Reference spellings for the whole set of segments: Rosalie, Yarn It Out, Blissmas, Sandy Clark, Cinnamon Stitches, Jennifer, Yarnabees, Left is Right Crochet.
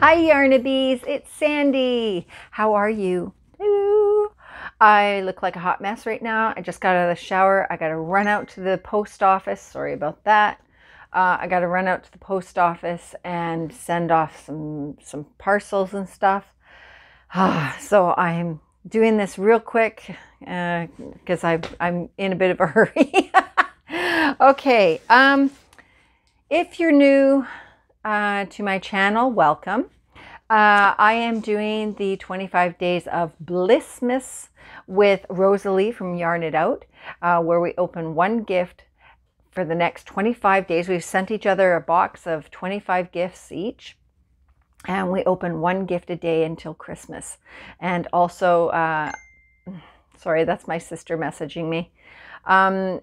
Hi Yarnabees, it's Sandy. How are you? Hello. I look like a hot mess right now. I just got out of the shower. I got to run out to the post office. Sorry about that. I got to run out to the post office and send off some parcels and stuff. So I'm doing this real quick because I'm in a bit of a hurry. Okay. If you're new to my channel, welcome. I am doing the 25 days of Blissmas with Rosalie from Yarn It Out, where we open one gift for the next 25 days. We've sent each other a box of 25 gifts each, and we open one gift a day until Christmas. And also, sorry, that's my sister messaging me. And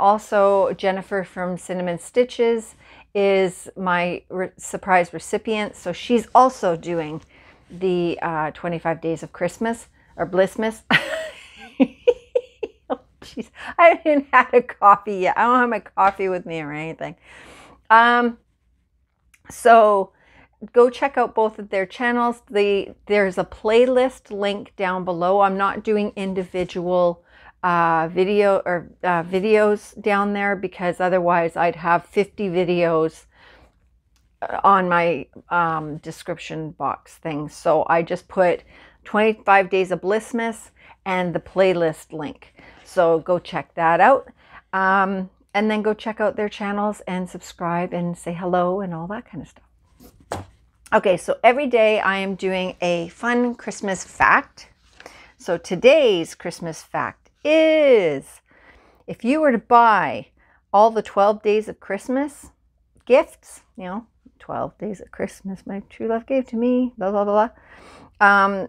also Jennifer from Cinnamon Stitches is my surprise recipient, so she's also doing the 25 days of Christmas or Blissmas. Oh, jeez, I haven't had a coffee yet. I don't have my coffee with me or anything. So go check out both of their channels. There's a playlist link down below. I'm not doing individual videos down there because otherwise I'd have 50 videos on my description box thing. So I just put 25 days of Blissmas and the playlist link. So go check that out, and then go check out their channels and subscribe and say hello and all that kind of stuff. Okay, so every day I am doing a fun Christmas fact. So today's Christmas fact is, if you were to buy all the 12 days of Christmas gifts, you know, 12 days of Christmas my true love gave to me, blah blah blah,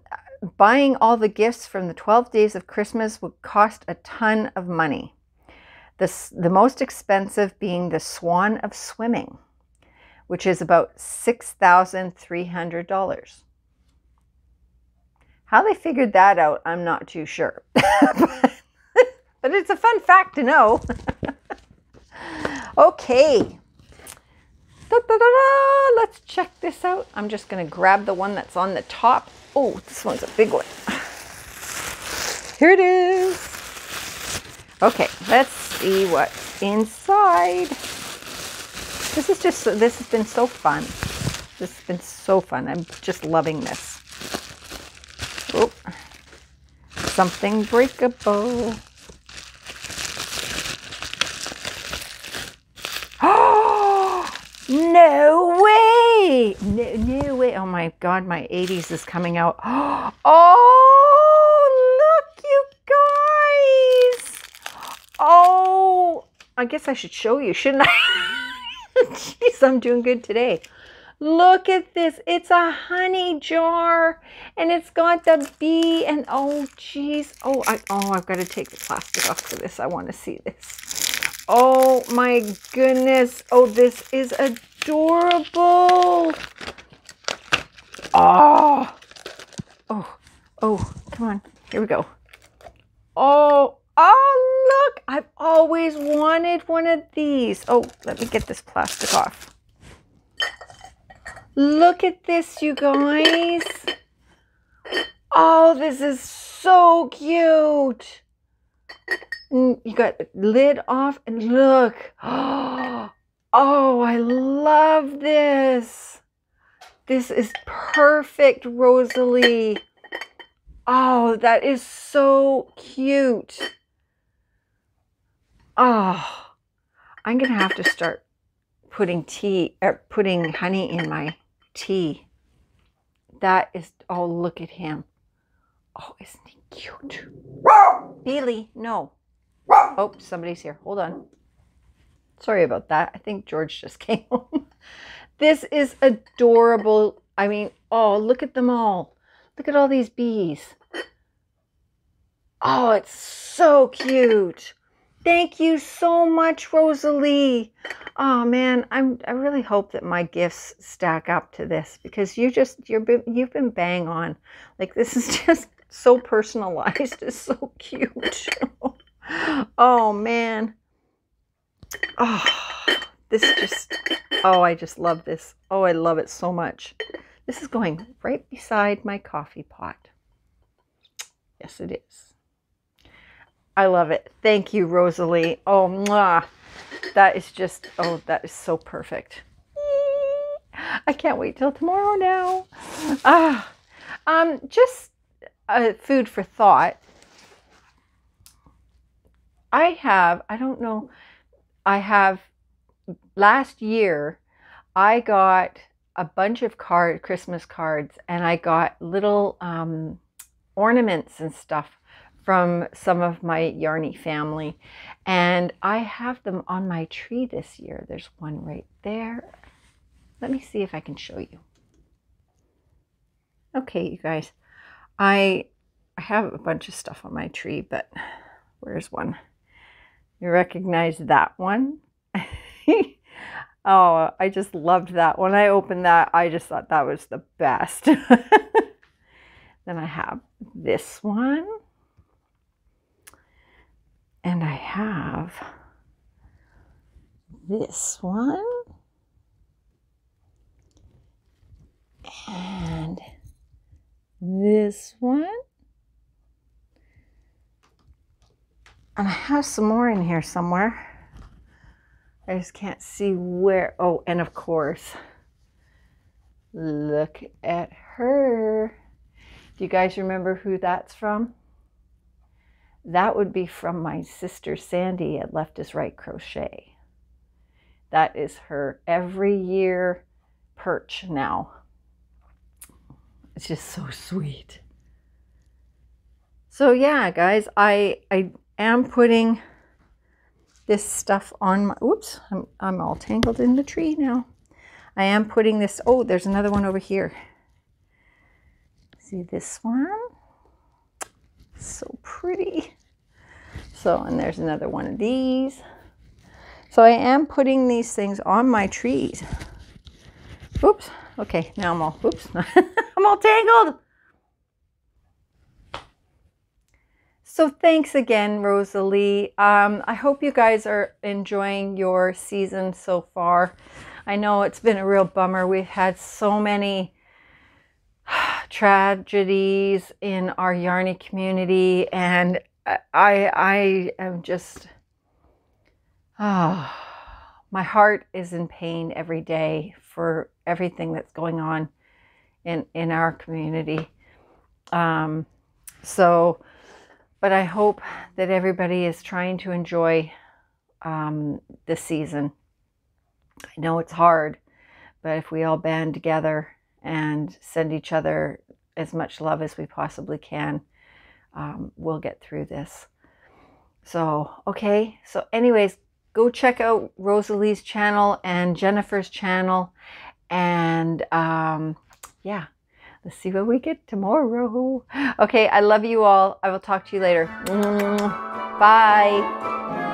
buying all the gifts from the 12 days of Christmas would cost a ton of money, the most expensive being the Swan of Swimming, which is about $6,300. How they figured that out, I'm not too sure. But it's a fun fact to know. Okay. Da-da-da-da. Let's check this out. I'm just going to grab the one that's on the top. Oh, this one's a big one. Here it is. Okay, let's see what's inside. This has been so fun. This has been so fun. I'm just loving this. Oh, something breakable. No way! No, no way! Oh my God, my 80s is coming out. Oh, look, you guys! Oh, I guess I should show you, shouldn't I? Jeez, I'm doing good today. Look at this. It's a honey jar, and it's got the bee. And oh, geez. Oh, I've got to take the plastic off for this. I want to see this. Oh my goodness. Oh, this is adorable. Oh, oh, oh, come on. Here we go. Oh, oh, look. I've always wanted one of these. Oh, let me get this plastic off. Look at this, you guys. Oh, this is so cute. You got the lid off and look. Oh, I love this. This is perfect, Rosalie. Oh, that is so cute. Oh, I'm going to have to start putting tea or putting honey in my tea. That is, oh, look at him. Oh, isn't he cute? Billy, no. Oh, somebody's here. Hold on. Sorry about that. I think George just came home. This is adorable. I mean, oh, look at them all. Look at all these bees. Oh, it's so cute. Thank you so much, Rosalie. Oh man, I really hope that my gifts stack up to this, because you've been bang on. Like, this is just so personalized. It's so cute. Oh man. Oh, this just, oh, I just love this. Oh, I love it so much. This is going right beside my coffee pot. Yes, it is. I love it. Thank you, Rosalie. Oh, mwah. That is just, oh, that is so perfect. I can't wait till tomorrow now. Just food for thought. Last year I got a bunch of Christmas cards, and I got little ornaments and stuff from some of my Yarny family, and I have them on my tree this year. There's one right there. Let me see if I can show you. Okay, you guys, I have a bunch of stuff on my tree, but where's one? You recognize that one? Oh, I just loved that. When I opened that, I just thought that was the best. Then I have this one. And I have this one. And this one. And I have some more in here somewhere. I just can't see where. Oh, and of course, look at her. Do you guys remember who that's from? That would be from my sister Sandy at Left is Right Crochet. That is her every year perch now. It's just so sweet. So yeah, guys, I am putting this stuff on my, whoops, I'm all tangled in the tree now. I am putting this, oh, there's another one over here. See this one? So pretty. So, and there's another one of these. So I am putting these things on my trees. Oops. Okay, now I'm all, oops, I'm all tangled. So thanks again, Rosalie. I hope you guys are enjoying your season so far. I know it's been a real bummer. We've had so many tragedies in our Yarny community, and I am just, oh, my heart is in pain every day for everything that's going on in our community. But I hope that everybody is trying to enjoy this season. I know it's hard, but if we all band together and send each other as much love as we possibly can, we'll get through this. So, okay. So anyways, go check out Rosalie's channel and Jennifer's channel. And yeah. Let's see what we get tomorrow. Okay, I love you all. I will talk to you later. Bye.